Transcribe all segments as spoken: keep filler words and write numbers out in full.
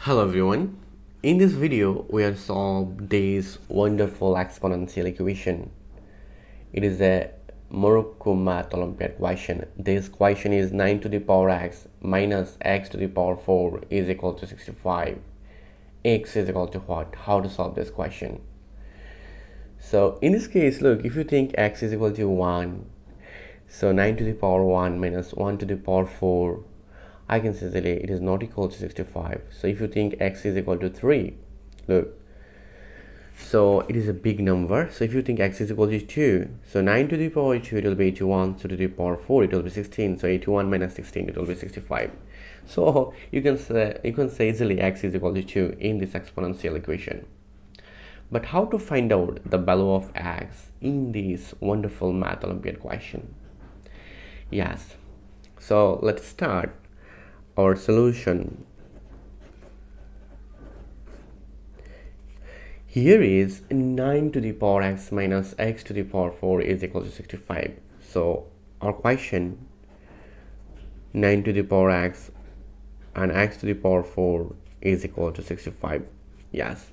Hello everyone, in this video we will solve this wonderful exponential equation. It is a Morocco math Olympiad question. This question is nine to the power x minus x to the power four is equal to sixty-five. X is equal to what? How to solve this question? So in this case, look, if you think x is equal to one, so nine to the power one minus one to the power four, I can say that it is not equal to sixty-five. So if you think x is equal to three, look, so it is a big number. So if you think x is equal to two, so nine to the power two, it will be eighty-one. So to the power four, it will be sixteen. So eighty-one minus sixteen, it will be sixty-five. So you can say you can say easily x is equal to two in this exponential equation. But how to find out the value of x in this wonderful math Olympiad question? Yes. So let's start our solution. Here is nine to the power x minus x to the power four is equal to sixty-five. So our question, nine to the power x and x to the power four is equal to sixty-five. Yes.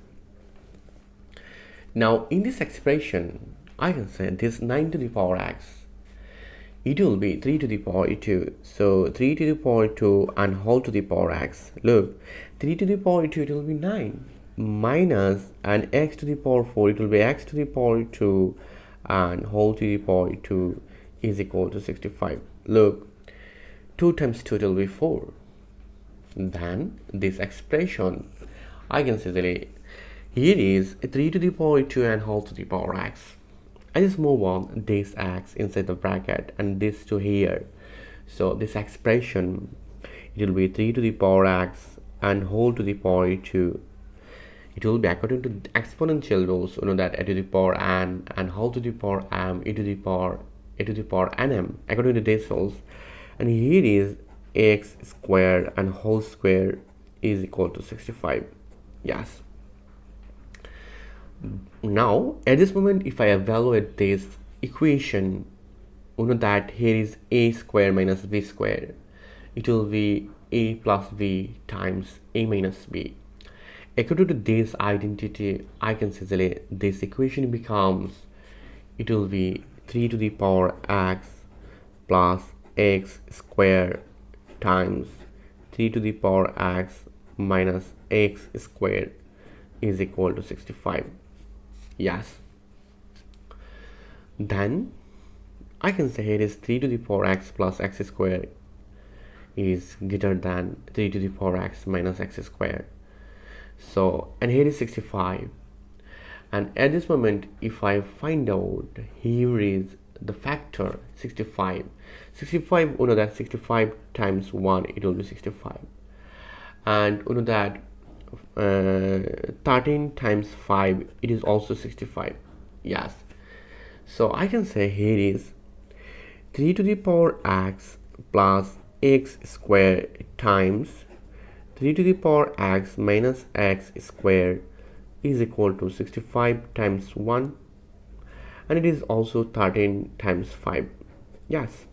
Now in this expression, I can say this nine to the power x, it will be three to the power two, so three to the power two and whole to the power x. Look, three to the power two, it will be nine, minus an x to the power four, it will be x to the power two and whole to the power two is equal to sixty-five. Look, two times two, it will be four. Then this expression, I can say that here is three to the power two and whole to the power x. I just move on this x inside the bracket and this to here. So this expression, it will be three to the power x and whole to the power two. It will be according to the exponential rules, you know that a to the power n and whole to the power m, e to the power a to the power nm, according to these rules. And here is x squared and whole square is equal to sixty-five. Yes. Now at this moment, if I evaluate this equation, you know that here is a square minus b square, it will be a plus b times a minus b. According to this identity, I can say that this equation becomes, it will be three to the power x plus x square times three to the power x minus x squared is equal to sixty-five. Yes. Then I can say here is three to the power x plus x squared is greater than three to the power x minus x squared. So, and here is sixty-five. And at this moment, if I find out, here is the factor sixty-five. sixty-five, you know that sixty-five times one, it will be sixty-five. And you know that Uh, thirteen times five, it is also sixty-five. Yes. So I can say here is three to the power x plus x squared times three to the power x minus x squared is equal to sixty-five times one, and it is also thirteen times five. Yes.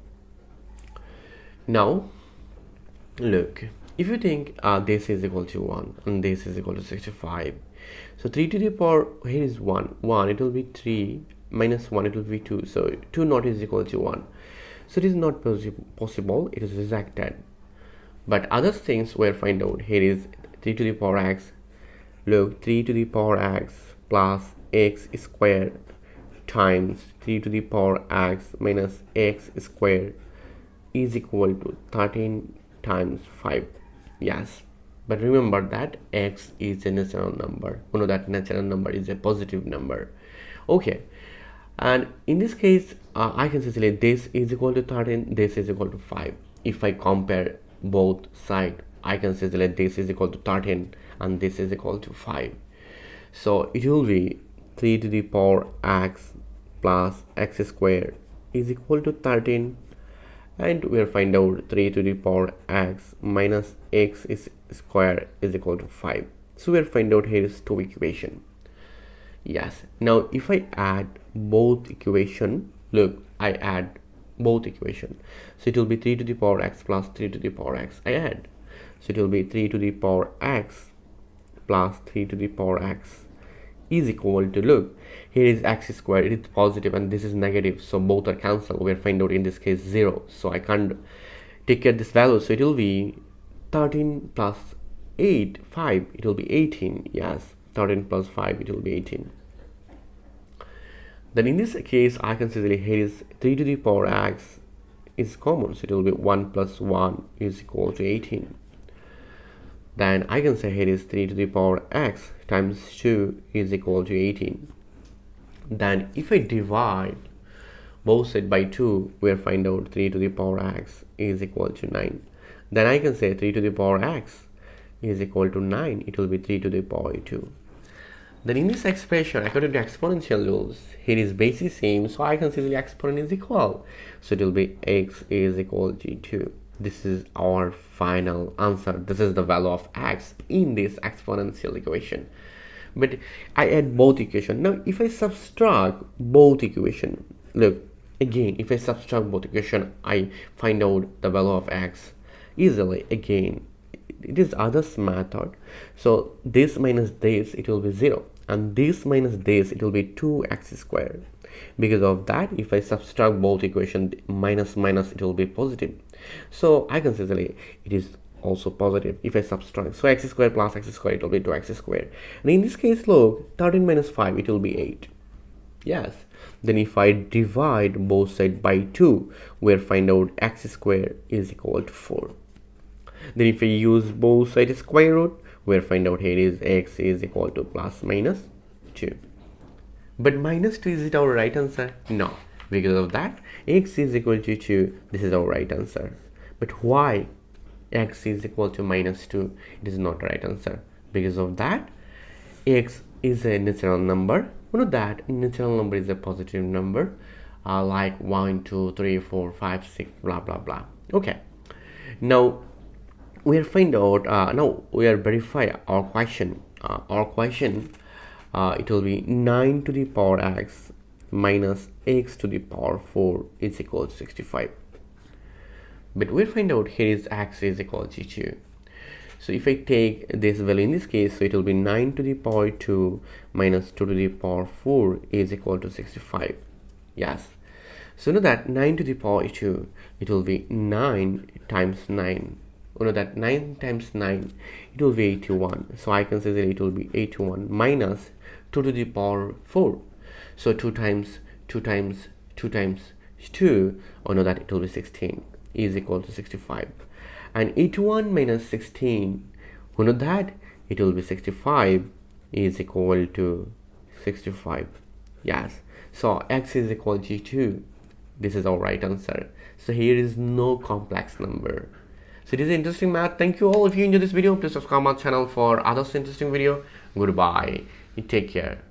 Now look, if you think uh, this is equal to one and this is equal to sixty-five, so three to the power, here is one, one, it will be three, minus one, it will be two, so two not is equal to one. So it is not possible, it is rejected. But other things were find out, here is three to the power x, look, three to the power x plus x squared times three to the power x minus x squared is equal to thirteen times five. Yes, but remember that x is a natural number, you know that natural number is a positive number. Okay, and in this case, uh, I can say this is equal to thirteen, this is equal to five. If I compare both sides, I can say that this is equal to thirteen and this is equal to five. So it will be three to the power x plus x squared is equal to thirteen, and we'll find out three to the power x minus x is square is equal to five. So we'll find out here is two equation. Yes. Now if I add both equation, look, I add both equation, so it will be three to the power x plus three to the power x I add, so it will be three to the power x plus three to the power x is equal to, look, here is x squared, it is positive and this is negative, so both are cancelled. We are find out in this case zero, so I can't take care of this value, so it will be thirteen plus eight, five, it will be eighteen. Yes, thirteen plus five, it will be eighteen. Then in this case I can say that here is three to the power x is common, so it will be one plus one is equal to eighteen. Then I can say here is three to the power x times two is equal to eighteen. Then if I divide both sides by two, we will find out three to the power x is equal to nine. Then I can say three to the power x is equal to nine, it will be three to the power two. Then in this expression, according to exponential rules, here is basically same, so I can say the exponent is equal, so it will be x is equal to two. This is our final answer. This is the value of x in this exponential equation. But I add both equation. Now if I subtract both equation, look again, if I subtract both equation, I find out the value of x easily. Again, it is others method, so this minus this, it will be zero, and this minus this, it will be two x squared. Because of that, if I subtract both equation, minus minus, it will be positive, so I can say that it is also positive if I subtract. So x squared plus x squared, it will be two x squared, and in this case, look, thirteen minus five, it will be eight. Yes, then if I divide both sides by two, we'll find out x squared is equal to four. Then if we use both sides square root, we'll find out here is x is equal to plus minus two. But minus two, is it our right answer? No. Because of that, x is equal to two. This is our right answer. But why x is equal to minus two? It is not right answer. Because of that, x is a natural number. We know that natural number is a positive number, uh, like one, two, three, four, five, six, blah, blah, blah. Okay. Now, we are find out uh, now we are verify our question uh, our question uh, it will be nine to the power x minus x to the power four is equal to sixty-five. But we'll find out here is x is equal to two, so if I take this value in this case, so it will be nine to the power two minus two to the power four is equal to sixty-five. Yes, so know that nine to the power two, it will be nine times nine. We know that nine times nine, it will be eighty-one, so I can say that it will be eighty-one minus two to the power four, so two times two times two times two, or know that it will be sixteen is equal to sixty-five. And eighty-one minus sixteen, we know that it will be sixty-five is equal to sixty-five. Yes, so x is equal to two. This is our right answer. So here is no complex number. So it is interesting math. Thank you all. If you enjoyed this video, please subscribe my channel for others interesting video. Goodbye. Take care.